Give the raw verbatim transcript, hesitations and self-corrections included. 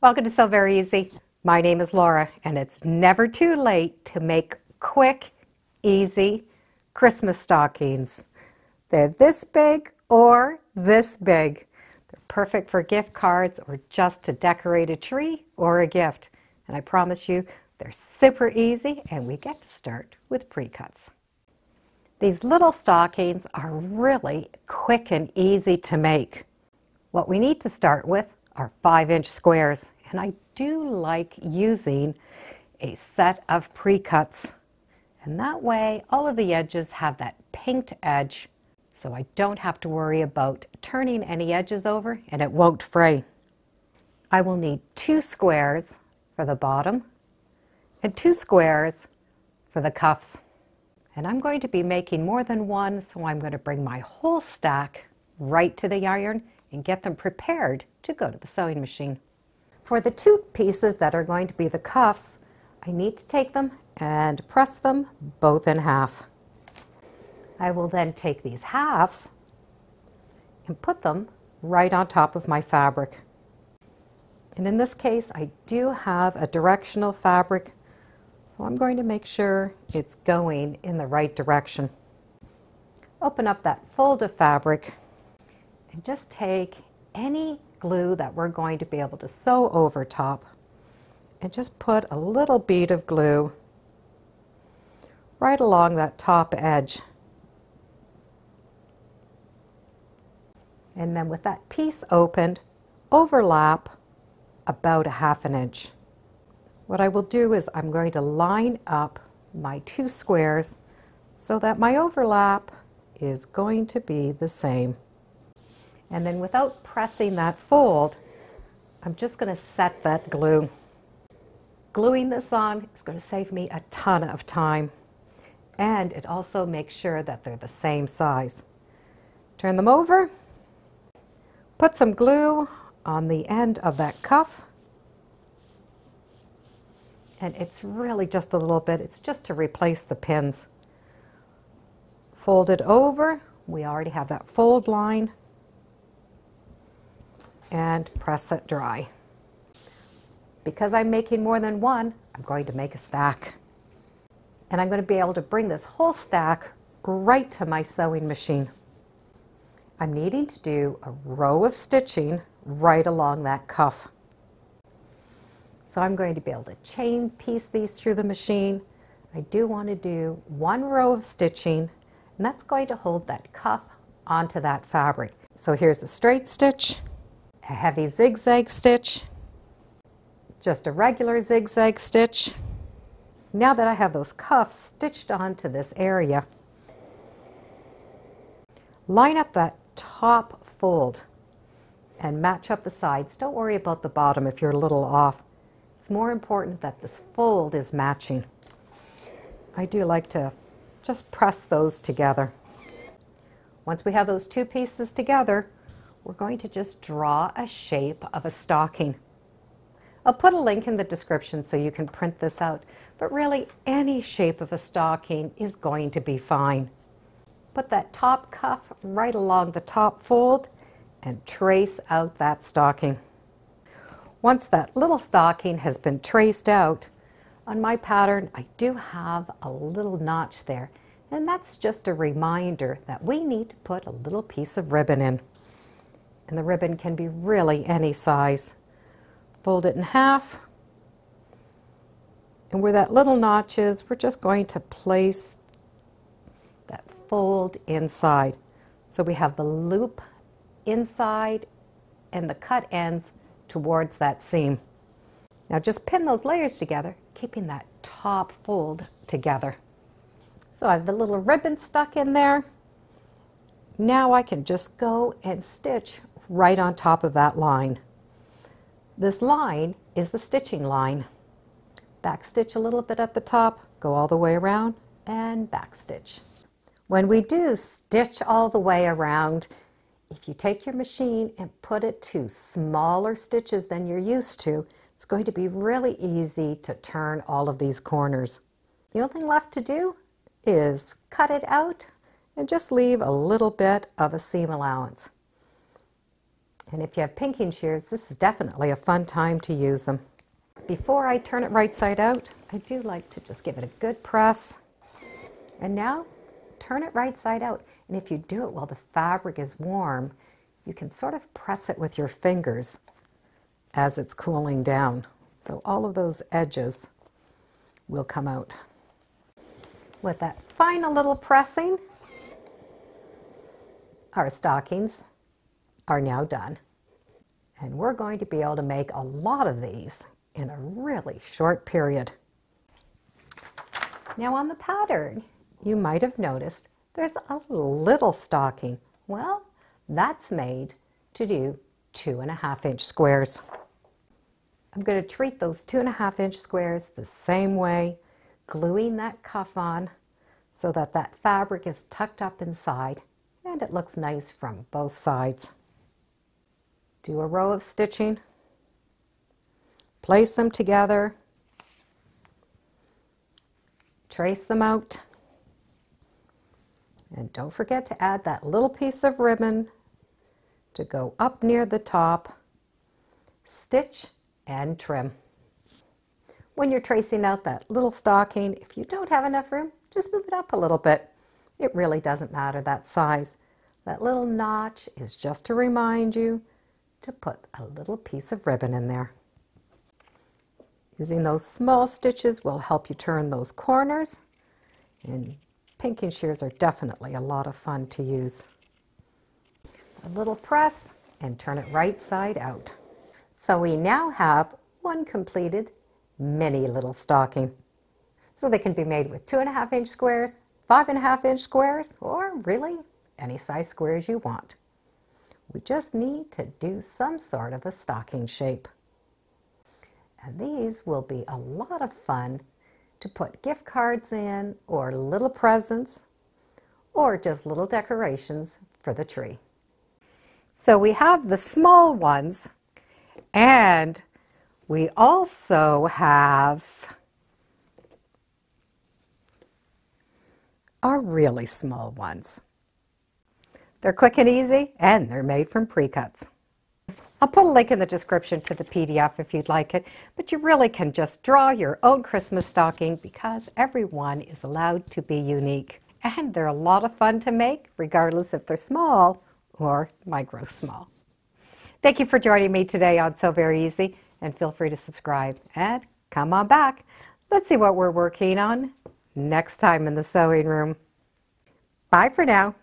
Welcome to Sew Very Easy. My name is Laura, and it's never too late to make quick, easy Christmas stockings. They're this big or this big. They're perfect for gift cards or just to decorate a tree or a gift. And I promise you, they're super easy, and we get to start with pre-cuts. These little stockings are really quick and easy to make. What we need to start with are five inch squares, and I do like using a set of pre-cuts, and that way all of the edges have that pinked edge, so I don't have to worry about turning any edges over and it won't fray. I will need two squares for the bottom and two squares for the cuffs, and I'm going to be making more than one, so I'm going to bring my whole stack right to the iron and get them prepared to go to the sewing machine. For the two pieces that are going to be the cuffs, I need to take them and press them both in half. I will then take these halves and put them right on top of my fabric. And in this case, I do have a directional fabric, so I'm going to make sure it's going in the right direction. Open up that fold of fabric and just take any glue that we're going to be able to sew over top and just put a little bead of glue right along that top edge. And then with that piece opened, overlap about a half an inch. What I will do is I'm going to line up my two squares so that my overlap is going to be the same. And then without pressing that fold, I'm just going to set that glue. Gluing this on is going to save me a ton of time, and it also makes sure that they're the same size. Turn them over, put some glue on the end of that cuff, and it's really just a little bit, it's just to replace the pins. Fold it over, we already have that fold line, and press it dry. Because I'm making more than one, I'm going to make a stack. And I'm going to be able to bring this whole stack right to my sewing machine. I'm needing to do a row of stitching right along that cuff. So I'm going to be able to chain piece these through the machine. I do want to do one row of stitching, and that's going to hold that cuff onto that fabric. So here's a straight stitch, a heavy zigzag stitch, just a regular zigzag stitch. Now that I have those cuffs stitched onto this area, line up that top fold and match up the sides. Don't worry about the bottom if you're a little off. It's more important that this fold is matching. I do like to just press those together. Once we have those two pieces together, we're going to just draw a shape of a stocking. I'll put a link in the description so you can print this out, but really any shape of a stocking is going to be fine. Put that top cuff right along the top fold and trace out that stocking. Once that little stocking has been traced out, on my pattern I do have a little notch there, and that's just a reminder that we need to put a little piece of ribbon in. And the ribbon can be really any size. Fold it in half, and where that little notch is, we're just going to place that fold inside. So we have the loop inside and the cut ends towards that seam. Now just pin those layers together, keeping that top fold together. So I have the little ribbon stuck in there. Now I can just go and stitch right on top of that line. This line is the stitching line. Back stitch a little bit at the top, go all the way around, and back stitch. When we do stitch all the way around, if you take your machine and put it to smaller stitches than you're used to, it's going to be really easy to turn all of these corners. The only thing left to do is cut it out and just leave a little bit of a seam allowance. And if you have pinking shears, this is definitely a fun time to use them. Before I turn it right side out, I do like to just give it a good press. And now turn it right side out. And if you do it while the fabric is warm, you can sort of press it with your fingers as it's cooling down. So all of those edges will come out. With that final little pressing, our stockings are now done. And we're going to be able to make a lot of these in a really short period. Now on the pattern, you might have noticed there's a little stocking. Well, that's made to do two and a half inch squares. I'm going to treat those two and a half inch squares the same way, gluing that cuff on so that that fabric is tucked up inside and it looks nice from both sides. Do a row of stitching, place them together, trace them out, and don't forget to add that little piece of ribbon to go up near the top, stitch and trim. When you're tracing out that little stocking, if you don't have enough room, just move it up a little bit. It really doesn't matter that size. That little notch is just to remind you to put a little piece of ribbon in there. Using those small stitches will help you turn those corners, and pinking shears are definitely a lot of fun to use. A little press and turn it right side out. So we now have one completed mini little stocking. So they can be made with two and a half inch squares, five and a half inch squares, or really any size squares you want. We just need to do some sort of a stocking shape. And these will be a lot of fun to put gift cards in, or little presents, or just little decorations for the tree. So we have the small ones, and we also have our really small ones. They're quick and easy, and they're made from pre-cuts. I'll put a link in the description to the P D F if you'd like it, but you really can just draw your own Christmas stocking because everyone is allowed to be unique. And they're a lot of fun to make, regardless if they're small or micro small. Thank you for joining me today on Sew Very Easy, and feel free to subscribe and come on back. Let's see what we're working on next time in the sewing room. Bye for now.